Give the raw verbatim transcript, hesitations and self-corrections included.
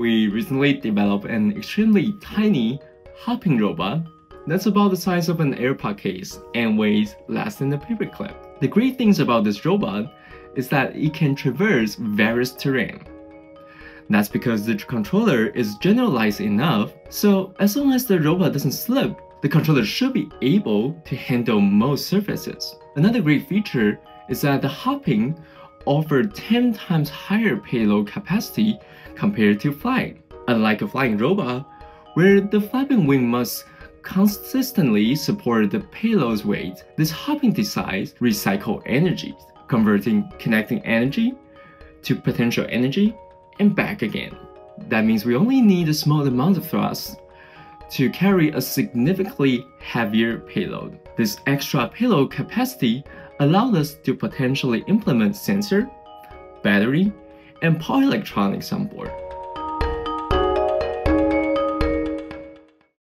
we recently developed an extremely tiny hopping robot that's about the size of an AirPod case and weighs less than a paperclip. The great things about this robot is that it can traverse various terrain. That's because the controller is generalized enough, so as long as the robot doesn't slip, the controller should be able to handle most surfaces. Another great feature is that the hopping offers ten times higher payload capacity compared to flying. Unlike a flying robot, where the flapping wing must consistently support the payload's weight, this hopping design recycles energy, converting kinetic energy to potential energy and back again. That means we only need a small amount of thrust to carry a significantly heavier payload. This extra payload capacity allowed us to potentially implement sensor, battery, and power electronics on board.